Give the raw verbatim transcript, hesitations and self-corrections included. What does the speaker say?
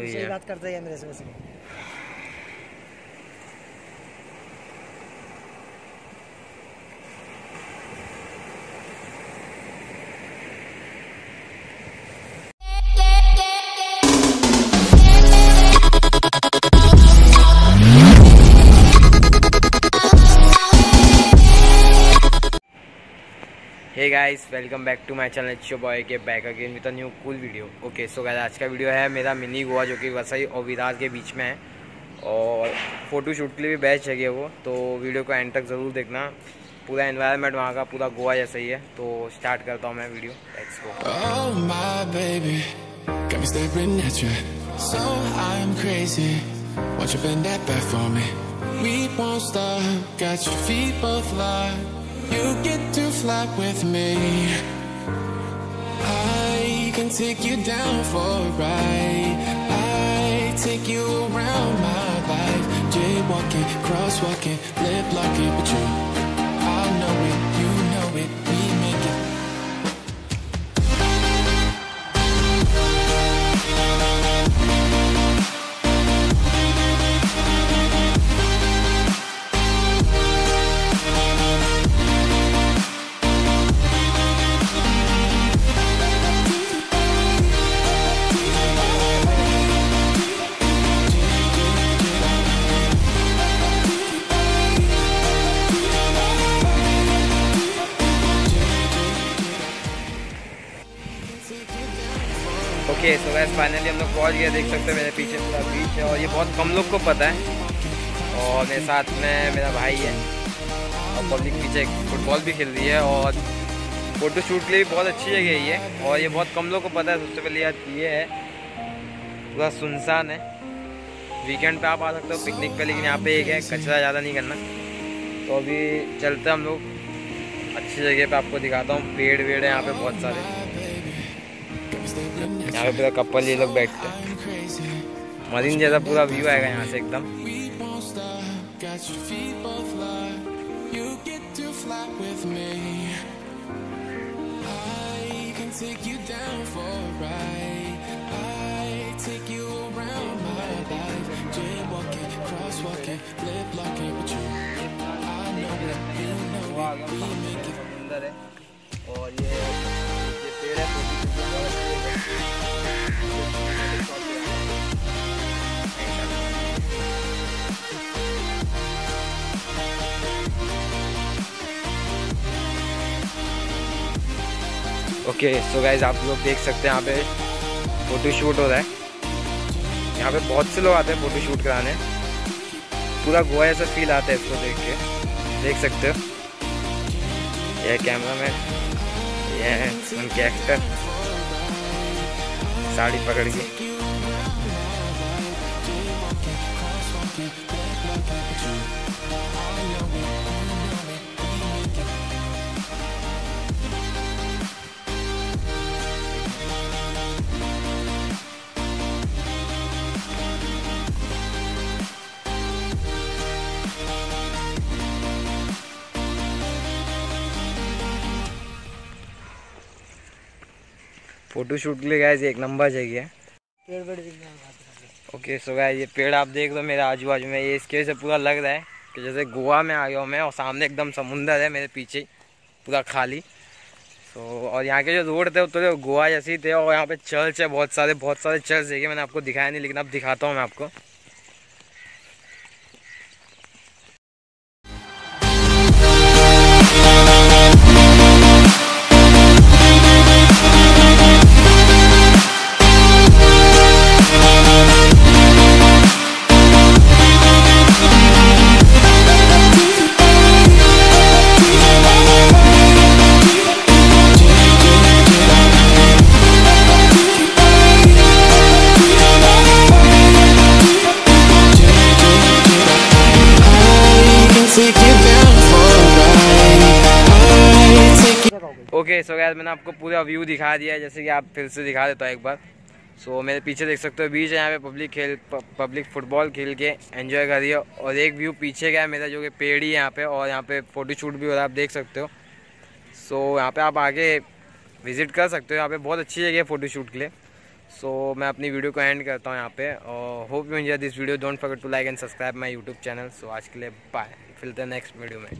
वही है। बात करता है मेरे से वैसे। Hey guys, welcome back to my channel show boy के back again with a new cool video. Okay so guys, आज का वीडियो है मेरा मिनी गोवा जो कि वसई और विरार के बीच में है और फोटोशूट के लिए भी बेस्ट जगह है वो। तो वीडियो को एंड तक ज़रूर देखना। पूरा एनवायरनमेंट वहाँ का पूरा गोवा जैसा ही है। तो स्टार्ट करता हूँ मैं video. Let's go. You get to fly with me. I can take you down for a ride. I take you around my life. Jaywalking, crosswalking, lip locking with you. I know it, you know it, we make it. Okay so guys, finally हम लोग पहुँच गए। देख सकते हैं मेरे पीछे पूरा बीच है और ये बहुत कम लोग को पता है। और मेरे साथ में मेरा भाई है और पब्लिक पीछे फुटबॉल भी खेल रही है और फोटो शूट के लिए बहुत अच्छी जगह है ये। और ये बहुत कम लोग को पता है। सबसे पहले यार ये है पूरा सुनसान है। वीकेंड पे आप आ सकते हो पिकनिक पे, लेकिन यहाँ पे एक है कचरा ज़्यादा नहीं करना। तो अभी चलते हम लोग अच्छी जगह पर, आपको दिखाता हूँ। पेड़ वेड़ है यहाँ पर बहुत सारे। यहाँ पे पूरा कपल ये लोग बैठते हैं। मरीन जैसा पूरा व्यू आएगा यहाँ से एकदम। और ये ओके सो गाइज, आप लोग देख सकते हैं यहाँ पे फोटो शूट हो रहा है। यहाँ पे बहुत से लोग आते हैं फोटो शूट कराने। पूरा गोवा ऐसा फील आता है इसको देख के। देख सकते हो यह कैमरा मैन, ये है उनके एक्टर साड़ी पकड़ के। फोटो शूट के लिए गाइस एक नंबर जगह है। ओके सो गाइस, ये पेड़ आप देख लो मेरे आजू बाजू में। ये इसके से पूरा लग रहा है कि जैसे गोवा में आ गया हूँ मैं। और सामने एकदम समुंदर है मेरे पीछे पूरा खाली। सो और यहाँ के जो रोड थे वो तो गोवा जैसे ही थे। और यहाँ पे चर्च है बहुत सारे बहुत सारे चर्च देखे मैंने, आपको दिखाया नहीं लेकिन अब दिखाता हूँ मैं आपको। ओके सो गाइस, मैंने आपको पूरा व्यू दिखा दिया है, जैसे कि आप फिर से दिखा देता हूँ एक बार। सो so, मेरे पीछे देख सकते हो बीच है। यहाँ पे पब्लिक खेल प, पब्लिक फुटबॉल खेल के एंजॉय कर रही है। और एक व्यू पीछे गया मेरा जो कि पेड़ ही है यहाँ पे। और यहाँ पे फोटो शूट भी हो रहा है, आप देख सकते हो। सो so, यहाँ पे आप आगे विजिट कर सकते हो। यहाँ पे बहुत अच्छी जगह है फोटो शूट के लिए। सो so, मैं अपनी वीडियो को एंड करता हूँ यहाँ पे और hope you enjoy this video. Don't forget to like and subscribe my YouTube channel. So आज के लिए बाय, फिर द नेक्स्ट वीडियो में।